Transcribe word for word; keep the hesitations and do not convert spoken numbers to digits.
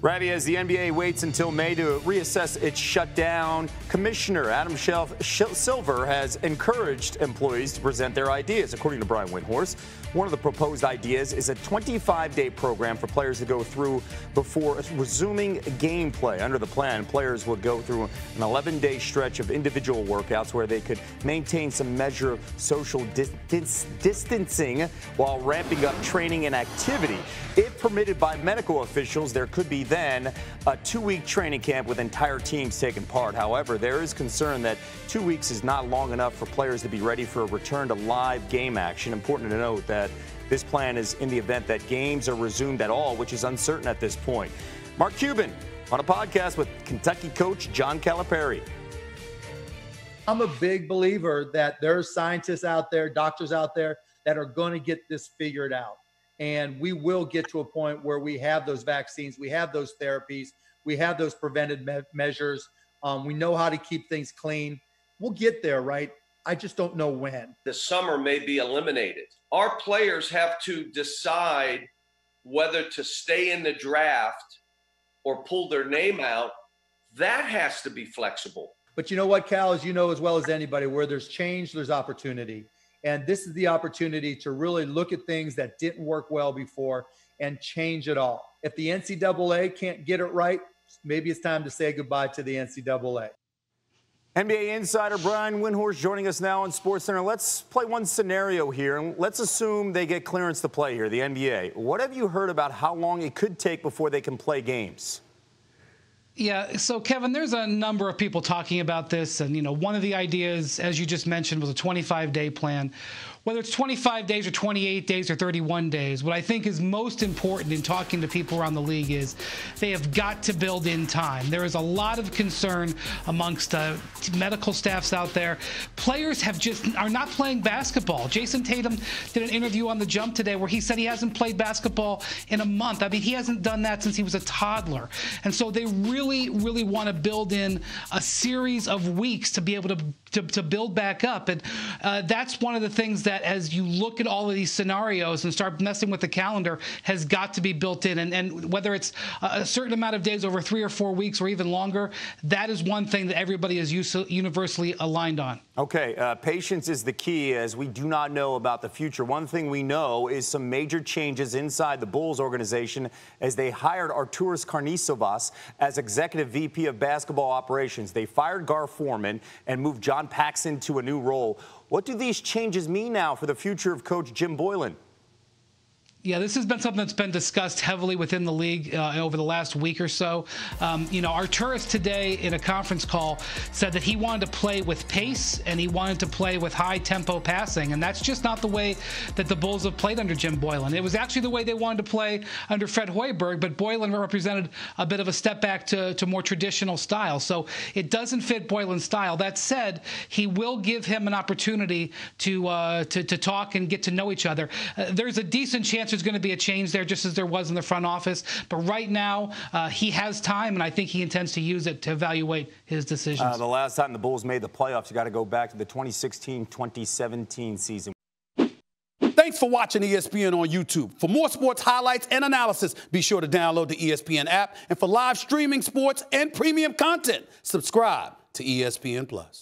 Ravi, as the N B A waits until May to reassess its shutdown, Commissioner Adam Silver has encouraged employees to present their ideas. According to Brian Windhorst, one of the proposed ideas is a twenty-five day program for players to go through before resuming gameplay. Under the plan, players would go through an eleven day stretch of individual workouts where they could maintain some measure of social distance, distancing while ramping up training and activity. If permitted by medical officials, there could be then a two week training camp with entire teams taking part. However, there is concern that two weeks is not long enough for players to be ready for a return to live game action. Important to note that this plan is in the event that games are resumed at all, which is uncertain at this point. Mark Cuban on a podcast with Kentucky coach John Calipari. I'm a big believer that there are scientists out there, doctors out there that are going to get this figured out. And we will get to a point where we have those vaccines, we have those therapies, we have those preventive me measures. Um, we know how to keep things clean. We'll get there, right? I just don't know when. The summer may be eliminated. Our players have to decide whether to stay in the draft or pull their name out. That has to be flexible. But you know what, Cal, as you know as well as anybody, where there's change, there's opportunity. And this is the opportunity to really look at things that didn't work well before and change it all. If the N C double A can't get it right, maybe it's time to say goodbye to the N C double A. N B A insider Brian Windhorst joining us now on SportsCenter. Let's play one scenario here, and let's assume they get clearance to play here, the N B A. What have you heard about how long it could take before they can play games? Yeah, so Kevin, there's a number of people talking about this, and you know, one of the ideas, as you just mentioned, was a twenty-five day plan. Whether it's twenty-five days or twenty-eight days or thirty-one days, what I think is most important in talking to people around the league is they have got to build in time. There is a lot of concern amongst uh, medical staffs out there. Players have just are not playing basketball. Jason Tatum did an interview on The Jump today where he said he hasn't played basketball in a month. I mean, he hasn't done that since he was a toddler. And so they really, really want to build in a series of weeks to be able to, to, to build back up. And uh, that's one of the things that as you look at all of these scenarios and start messing with the calendar has got to be built in. And, and whether it's a certain amount of days over three or four weeks or even longer, that is one thing that everybody is universally aligned on. Okay, uh, patience is the key as we do not know about the future. One thing we know is some major changes inside the Bulls organization as they hired Arturas Karnisovas as executive V P of basketball operations. They fired Gar Forman and moved John Paxson to a new role. What do these changes mean now for the future of Coach Jim Boylen? Yeah, this has been something that's been discussed heavily within the league uh, over the last week or so. Um, you know, Arturas today in a conference call said that he wanted to play with pace and he wanted to play with high-tempo passing, and that's just not the way that the Bulls have played under Jim Boylen. It was actually the way they wanted to play under Fred Hoiberg, but Boylen represented a bit of a step back to, to more traditional style. So it doesn't fit Boylen's style. That said, he will give him an opportunity to, uh, to, to talk and get to know each other. Uh, there's a decent chance there's going to be a change there, just as there was in the front office. But right now, uh, he has time, and I think he intends to use it to evaluate his decisions. Uh, the last time the Bulls made the playoffs, you got to go back to the twenty sixteen twenty seventeen season. Thanks for watching E S P N on YouTube. For more sports highlights and analysis, be sure to download the E S P N app. And for live streaming sports and premium content, subscribe to E S P N plus.